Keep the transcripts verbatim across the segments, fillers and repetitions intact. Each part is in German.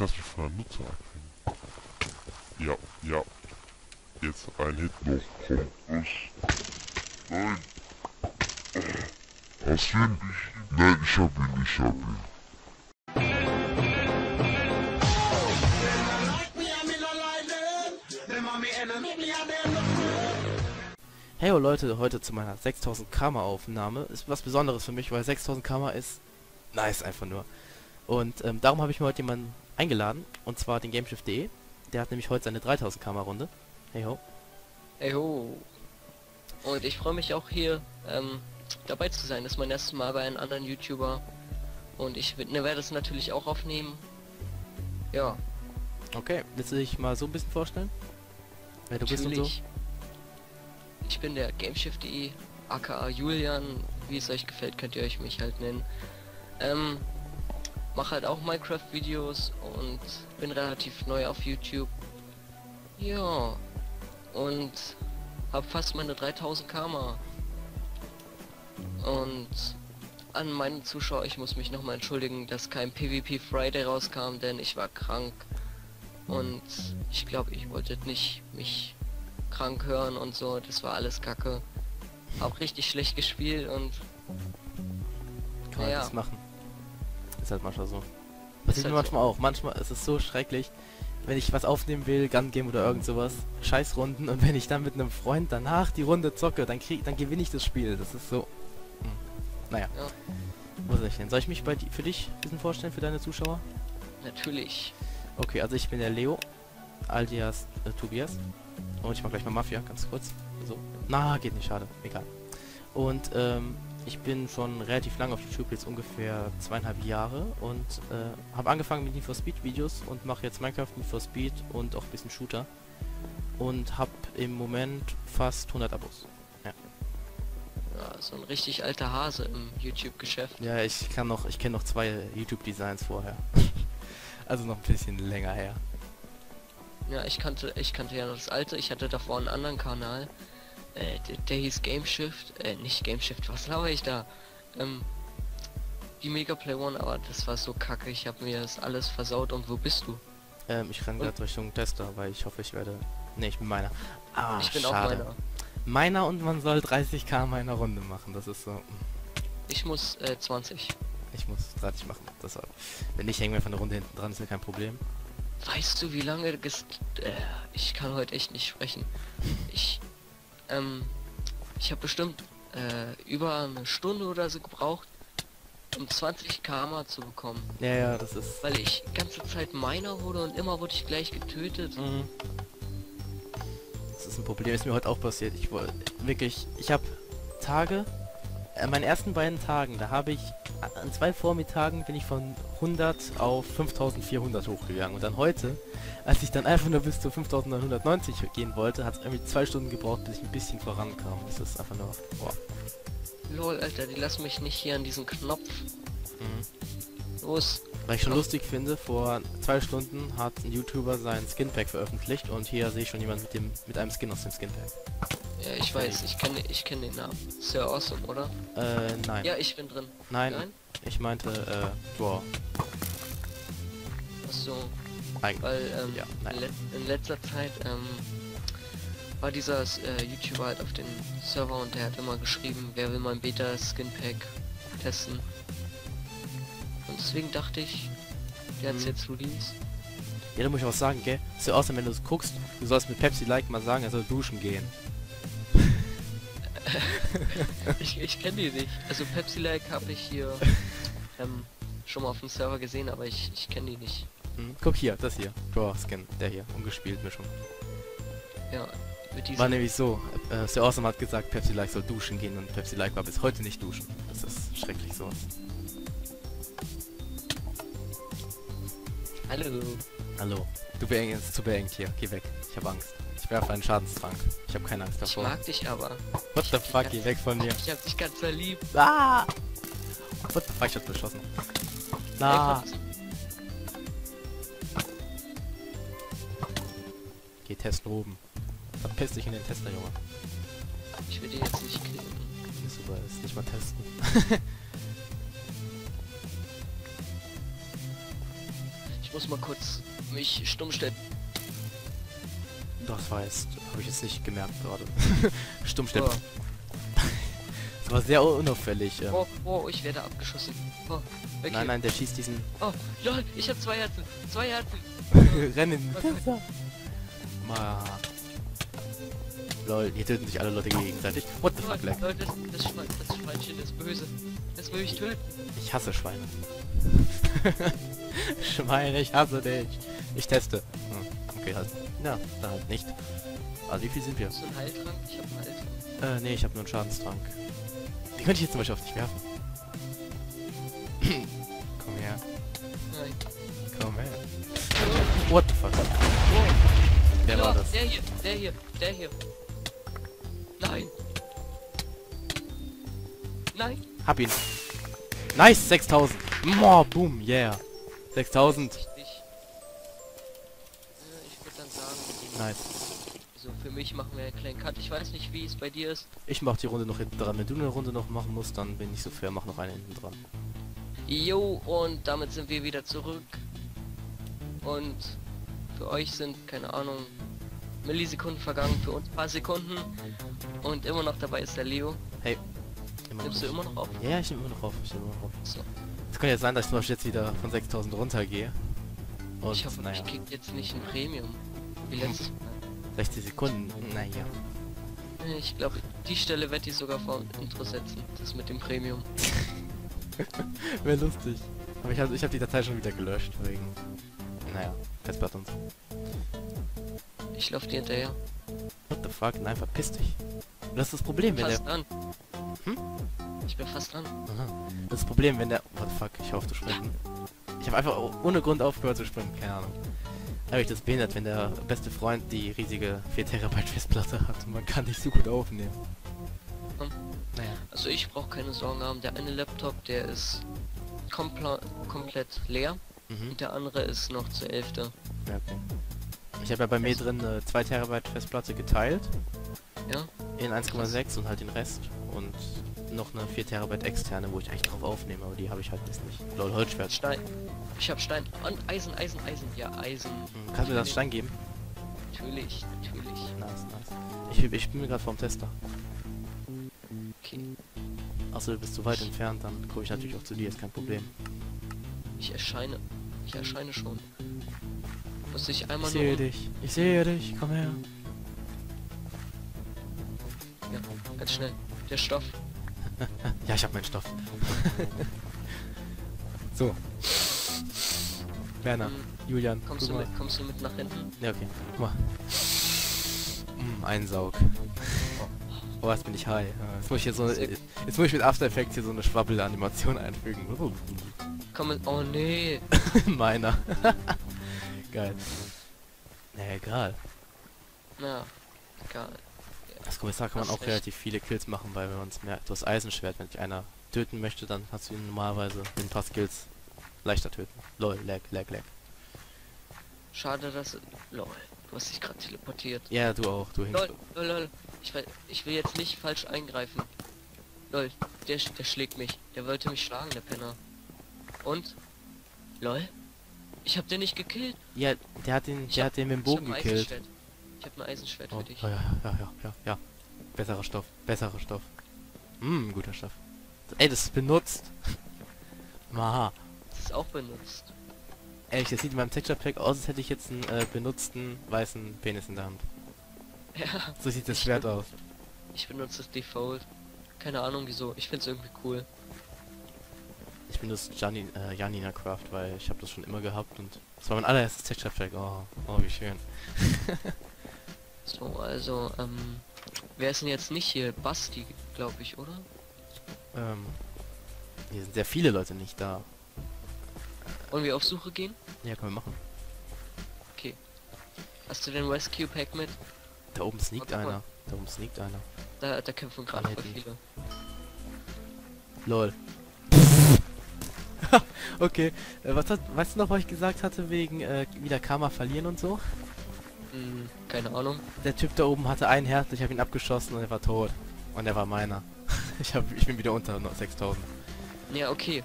Taste von einem Nutzer aktivieren. Ja, ja. Jetzt ein Hit noch. Komm, was? Nein. Hast du ihn? Nein, ich hab ihn, ich hab ihn. Heyo Leute, heute zu meiner sechstausend Karma Aufnahme. Ist was Besonderes für mich, weil sechstausend Karma ist nice einfach nur. Und ähm, darum habe ich mir heute jemanden eingeladen, und zwar den GameShiftDE. Der hat nämlich heute seine dreitausend Karma Runde. Heyo. Heyo. Und ich freue mich auch hier ähm, dabei zu sein. Das ist mein erstes Mal bei einem anderen YouTuber. Und ich ne, werde es natürlich auch aufnehmen. Ja. Okay, willst du dich mal so ein bisschen vorstellen? Wer du natürlich. Bist und so? Ich bin der GameShiftDE, aka Julian, wie es euch gefällt, könnt ihr euch mich halt nennen. Ähm, mache halt auch Minecraft-Videos und bin relativ neu auf YouTube. Ja, und habe fast meine dreitausend Karma. Und an meine Zuschauer, ich muss mich nochmal entschuldigen, dass kein PvP Friday rauskam, denn ich war krank. Und ich glaube, ich wollte nicht mich... krank hören und so, das war alles kacke. Auch richtig schlecht gespielt und... Kann man ja das machen. Ist halt manchmal so. Passiert halt mir manchmal so. Auch. Manchmal ist es so schrecklich, wenn ich was aufnehmen will, Gun Game oder irgend sowas, Scheißrunden, und wenn ich dann mit einem Freund danach die Runde zocke, dann krieg, dann gewinne ich das Spiel. Das ist so... Hm. Naja. Ja. Wo soll ich denn? Soll ich mich bei die, für dich ein bisschen vorstellen, für deine Zuschauer? Natürlich. Okay, also ich bin der Leo, alias äh, Tobias. Und ich mach gleich mal Mafia, ganz kurz. So. Na, geht nicht, schade. Egal. Und ähm, ich bin schon relativ lange auf YouTube, jetzt ungefähr zweieinhalb Jahre. Und äh, habe angefangen mit Need for Speed Videos und mache jetzt Minecraft, Need for Speed und auch ein bisschen Shooter. Und habe im Moment fast hundert Abos. Ja. Ja, so ein richtig alter Hase im YouTube-Geschäft. Ja, ich kann noch, ich kenne noch zwei YouTube-Designs vorher. Also noch ein bisschen länger her. Ja, ich kannte, ich kannte ja noch das alte, ich hatte davor einen anderen Kanal, äh, der, der hieß GameShift, äh, nicht GameShift, was laber ich da? Ähm, die Mega Play One, aber das war so kacke, ich habe mir das alles versaut. Und wo bist du? Ähm, ich renn gerade Richtung Tester, weil ich hoffe, ich werde... Ne, ich bin meiner. Ah, ich bin schade. Auch meiner. Meiner, und man soll dreißig K meiner Runde machen, das ist so... Ich muss, äh, zwanzig. Ich muss dreißig machen, deshalb. Wenn nicht, hängen wir von der Runde hinten dran, ist ja kein Problem. Weißt du, wie lange gest... Äh, ich kann heute echt nicht sprechen. Ich, ähm, ich habe bestimmt äh, über eine Stunde oder so gebraucht, um zwanzig Karma zu bekommen. Ja, ja, das ist... Weil ich ganze Zeit Miner wurde und immer wurde ich gleich getötet. Mhm. Das ist ein Problem, ist mir heute auch passiert. Ich wollte wirklich... Ich habe Tage... An meinen ersten beiden Tagen, da habe ich an zwei Vormittagen bin ich von hundert auf fünftausendvierhundert hochgegangen, und dann heute, als ich dann einfach nur bis zu fünftausendneunhundertneunzig gehen wollte, hat es irgendwie zwei Stunden gebraucht, bis ich ein bisschen vorankam. Das ist einfach nur... Boah. Lol, Alter, die lassen mich nicht hier an diesen Knopf. Mhm. Los. Weil ich schon lustig finde, vor zwei Stunden hat ein YouTuber sein Skinpack veröffentlicht, und hier sehe ich schon jemand mit dem mit einem Skin aus dem Skinpack. Ja, ich weiß, ich kenne ich kenne den Namen. Ist ja awesome, oder? Äh, nein. Ja, ich bin drin. Nein, nein? Ich meinte, äh, Draw. Achso. Eigentlich. Weil, ähm, ja, nein. In, le in letzter Zeit, ähm, war dieser äh, YouTuber halt auf dem Server, und der hat immer geschrieben, wer will mein Beta-Skinpack testen. Und deswegen dachte ich, der hat's hm. jetzt released. Ja, da muss ich auch sagen, gell? Ist ja awesome, wenn du es guckst, du sollst mit Pepsi-Like mal sagen, er soll duschen gehen. ich ich kenne die nicht. Also Pepsi-Like habe ich hier ähm, schon mal auf dem Server gesehen, aber ich, ich kenne die nicht. Hm, guck hier, das hier. Draw Skin, der hier, ungespielt Mischung. Ja, mit diesem... War nämlich so, äh, Sir Awesome hat gesagt, Pepsi-Like soll duschen gehen, und Pepsi-Like war bis heute nicht duschen. Das ist schrecklich sowas. Hallo. Hallo. Du beengt, zu beengt hier. Geh weg. Ich habe Angst. Ich werfe einen Schadenstrank. Ich habe keine Angst davor. Ich mag dich aber. What the fuck, geh weg von mir. Ich hab dich ganz verliebt. Ah! What the fuck, ich hab beschossen. Na! Geh testen oben. Verpiss dich in den Tester, Junge. Ich will den jetzt nicht killen. Ist super, ist nicht mal testen. muss mal kurz mich stumm stellen. Das war jetzt, habe ich jetzt nicht gemerkt gerade. Stumm stellen. Oh. Das war sehr unauffällig. Ähm. Oh, oh, ich werde abgeschossen. Oh, okay. Nein, nein, der schießt diesen... Oh, lol, ich habe zwei Herzen. Zwei Herzen. Rennen. Okay. Ma. Lol, hier töten sich alle Leute gegenseitig. What the fuck, Leck? Lol, das, das, Schwein, das Schweinchen ist böse. Das will ich töten. Ich hasse Schweine. Schweine, ich hasse dich. Ich teste. Hm, okay, halt. Na, da halt nicht. Also wie viel sind wir? Hast du einen Heiltrank? Ich hab einen Heiltrank. Äh, nee, ich hab nur einen Schadenstrank. Die könnte ich jetzt zum Beispiel auf dich werfen. Komm her. Nein. Komm her. Oh. What the fuck? Oh. Der Klar, war das. Der hier, der hier, der hier. Nein. Nein. Hab ihn. Nice, sechstausend. Moa, boom, yeah. sechstausend. Nice. So, für mich machen wir einen kleinen Cut. Ich weiß nicht, wie es bei dir ist. Ich mach die Runde noch hinten dran. Wenn du eine Runde noch machen musst, dann bin ich so fair, mach noch eine hinten dran. Jo, und damit sind wir wieder zurück. Und für euch sind, keine Ahnung, Millisekunden vergangen, für uns ein paar Sekunden. Und immer noch dabei ist der Leo. Hey. Immer Nimmst noch. du immer noch auf? Ja, ich nehme immer noch auf. Ich nehm immer noch auf. So. Es kann jetzt sein, dass ich zum Beispiel jetzt wieder von sechstausend runtergehe. Und ich hoffe, naja. ich krieg jetzt nicht ein Premium. Wie letztes Mal. sechzig Sekunden, naja. Ich glaube, die Stelle werde ich sogar vor Intro setzen. Das mit dem Premium. Wäre lustig. Aber ich habe ich hab die Datei schon wieder gelöscht, wegen... Naja, Pestblatt und so. Ich laufe dir hinterher. What the fuck? Nein, verpiss dich. Das ist das Problem, wenn fast der... Fast dran. Hm? Ich bin fast dran. Aha. Das ist das Problem, wenn der... What the fuck? Ich hoffe zu springen. Ich habe einfach ohne Grund aufgehört zu springen, keine Ahnung. Habe ich das behindert, wenn der beste Freund die riesige vier Terabyte Festplatte hat und man kann nicht so gut aufnehmen. Hm. Naja. Also ich brauche keine Sorgen haben. Der eine Laptop, der ist komple komplett leer, mhm. und der andere ist noch zur Hälfte. Ja, okay. Ich habe ja bei mir drin eine zwei Terabyte Festplatte geteilt. Ja. In eins Komma sechs und halt den Rest. Und noch eine vier Terabyte externe, wo ich eigentlich drauf aufnehme, aber die habe ich halt jetzt nicht. Lol, Holzschwert. Stein. Ich habe Stein und Eisen, Eisen, Eisen. Ja, Eisen. Mhm. Kannst du das Stein geben? Natürlich, natürlich. Nice, nice. Ich, ich bin mir gerade vorm Tester. Okay. Achso, du bist zu weit entfernt, dann komme ich natürlich auch zu dir, ist kein Problem. Ich erscheine. Ich erscheine schon. Muss ich einmal ich sehe nur... dich. Ich sehe dich. Komm her. Ja, ganz schnell. Der Stoff. Ja, ich hab meinen Stoff. So. Werner, mm. Julian, kommst du, mit, kommst du mit nach hinten? Ja, okay. Guck mal. Mm, ein Saug. Oh, jetzt bin ich high. Jetzt muss ich hier so eine, jetzt muss ich mit After Effects hier so eine schwabbelnde Animation einfügen. Oh. Komm, oh nee. Meiner. Geil. Na, egal. Na, egal. Als Kommissar kann man auch relativ viele Kills machen, weil wenn man es merkt, das Eisenschwert, wenn dich einer töten möchte, dann hast du ihn normalerweise mit ein paar Skills leichter töten. Lol, lag, lag, lag. Schade, dass... Lol, du hast dich gerade teleportiert. Ja, du auch, du lol, lol, lol. Ich, will, ich will jetzt nicht falsch eingreifen. Lol, der, der schlägt mich. Der wollte mich schlagen, der Penner. Und? Lol? Ich hab den nicht gekillt. Ja, der hat den, der ich hat hab, den mit dem Bogen gekillt. Ich hab ein Eisenschwert oh, für dich. Oh, ja, ja, ja, ja, ja. Besserer Stoff, besserer Stoff. Hm, guter Stoff. Ey, das ist benutzt. Maha. Das ist auch benutzt. Ehrlich, das sieht in meinem Texture Pack aus, als hätte ich jetzt einen äh, benutzten weißen Penis in der Hand. Ja. So sieht das Schwert aus. Ich benutze das Default. Keine Ahnung wieso. Ich find's irgendwie cool. Ich benutze äh, JaninaCraft, weil ich habe das schon immer gehabt und das war mein allererstes Texture Pack. Oh, oh, wie schön. So, also, ähm, wer ist denn jetzt nicht hier? Basti, glaube ich, oder? Ähm, hier sind sehr viele Leute nicht da. Wollen wir auf Suche gehen? Ja, können wir machen. Okay. Hast du den Rescue Pack mit? Da oben sneakt einer. Mal. Da oben sneakt einer. Da, da kämpfen gerade viele. Lol. Okay. Äh, was hat, weißt du noch, was ich gesagt hatte, wegen äh, wieder Karma verlieren und so? Keine Ahnung. Der Typ da oben hatte ein Herz, ich habe ihn abgeschossen und er war tot. Und er war meiner. Ich, hab, ich bin wieder unter sechstausend. Ja, okay.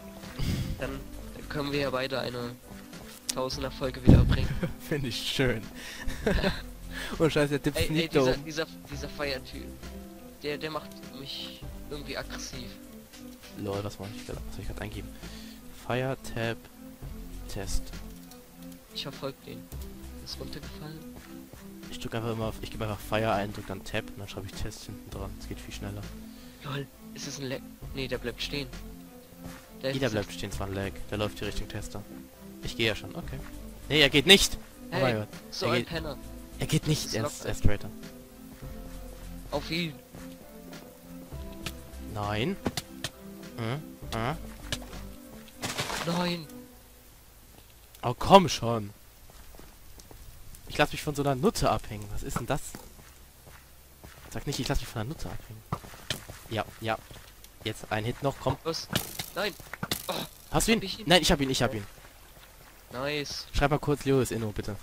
Dann können wir ja beide eine zweitausender Folge wiederbringen. Finde ich schön. Oh scheiße, der Tipp ist nicht doof. Dieser, dieser, dieser Feiertyp, der, der macht mich irgendwie aggressiv. Lol, das wollte ich gerade eingeben. Fire Tab Test. Ich verfolge den. Ist runtergefallen. Ich drücke einfach immer auf, ich gebe einfach Fire ein, drücke dann Tab und dann schreibe ich Test hinten dran. Es geht viel schneller. Lol, ist es ein Lag? Nee, der bleibt stehen. Der Jeder bleibt stehen, zwar ein Lag. Der läuft die Richtung Tester. Ich gehe ja schon, okay. Nee, er geht nicht! Hey, oh mein Gott. So er ein geht, Penner. Er geht nicht, er ist, er ist Traitor. Auf ihn! Nein! Hm? Hm? Nein! Oh komm schon! Ich lasse mich von so einer Nutte abhängen. Was ist denn das? Sag nicht, ich lasse mich von einer Nutte abhängen. Ja, ja. Jetzt ein Hit noch, komm. Was? Nein! Oh, hast du ihn? Ich ihn? Nein, ich hab ihn, ich hab ihn. Nice. Schreib mal kurz Lewis Inno, bitte.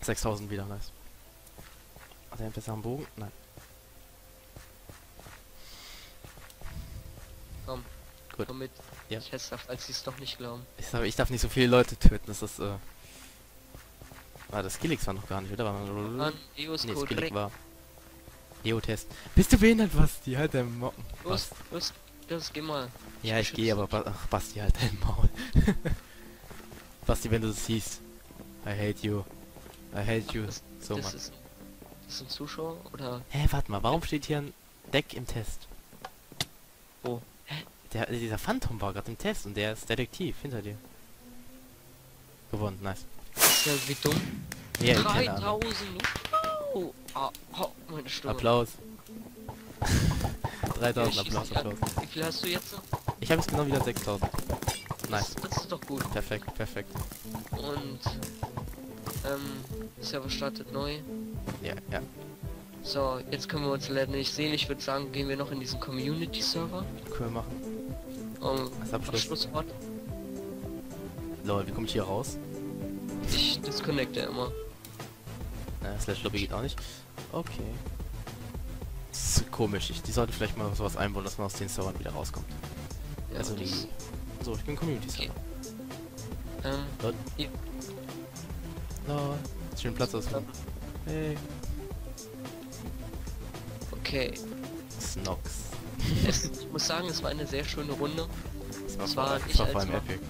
sechstausend wieder, nice. Hat er besser am Bogen? Nein. Komm. Gut. Komm mit. Ja. Ich hätte es, als sie es doch nicht glauben. Ich darf, ich darf nicht so viele Leute töten, das ist, äh... Ah, das Skillix war noch gar nicht, oder? War man... Mann, nee, Skillix war... Neo-Test. Bist du behindert, Basti? Halt dein Maul. Los, los, los, geh mal. Ja, ich, ich gehe, aber... Ach, Basti, halt dein Maul. Basti, wenn du das siehst. I hate you. I hate you. Das, so, das Mann. Ist, das ist ein Zuschauer, oder... Hä, warte mal, warum steht hier ein Deck im Test? Oh. Hä? Der, dieser Phantom war gerade im Test und der ist Detektiv hinter dir. Gewonnen, nice. Ja, wie dumm. Ja, dreitausend! Oh, oh, oh, meine Stimme. Applaus. dreitausend, Applaus, Applaus. Wie viel hast du jetzt noch? Ich habe jetzt genau wieder sechstausend. Nice. Das, das ist doch gut. Perfekt, perfekt. Und... Ähm... Server startet neu. Ja, ja. So, jetzt können wir uns leider nicht sehen. Ich würde sagen, gehen wir noch in diesen Community-Server. Können wir machen. Um, das Abschlusswort. Lol, wie komme ich hier raus? Ich disconnecte immer. Na, Slash Lobby geht auch nicht. Okay. Das ist komisch. Ich, die sollten vielleicht mal sowas einbauen, dass man aus den Servern wieder rauskommt. Ja, also die... So, ich bin Community-Server. Okay. Ähm... Lol. Ja. Lol. Schön Platz aus. Hey. Okay. Snox. Es, ich muss sagen, es war eine sehr schöne Runde. Es war, war ich war vor allem epic.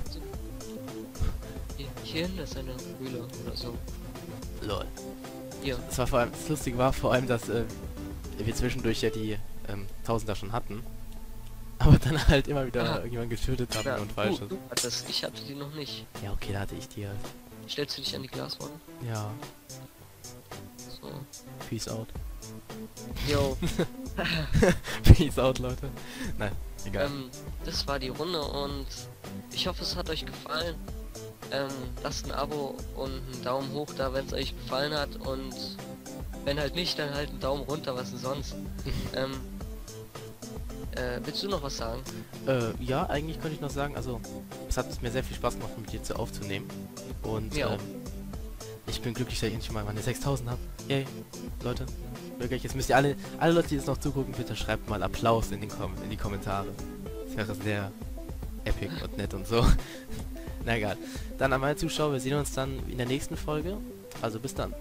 Hier hinten ist eine Höhle oder so. Lol. Ja. Es war vor allem, das Lustige war vor allem, dass äh, wir zwischendurch ja die ähm, Tausender schon hatten. Aber dann halt immer wieder ah. irgendjemand getötet haben ja. und falsch. Du, du hattest, ich hatte die noch nicht. Ja, okay, da hatte ich die halt. Stellst du dich an die Glaswand? Ja. So. Peace out. Yo. Peace out, Leute. Nein, egal. Ähm, das war die Runde und ich hoffe, es hat euch gefallen. Ähm, lasst ein Abo und einen Daumen hoch da, wenn es euch gefallen hat, und wenn halt nicht, dann halt einen Daumen runter, was denn sonst. ähm, äh, willst du noch was sagen? Äh, ja, eigentlich könnte ich noch sagen, also es hat mir sehr viel Spaß gemacht, mit dir zu aufzunehmen, und ja. ähm, ich bin glücklich, dass ich endlich mal meine sechstausend habe. Yay, Leute, wirklich, jetzt müsst ihr alle, alle Leute, die jetzt noch zugucken, bitte schreibt mal Applaus in, den Kom in die Kommentare. Das wäre sehr epic und nett und so. Na egal. Dann an meine Zuschauer, wir sehen uns dann in der nächsten Folge. Also bis dann.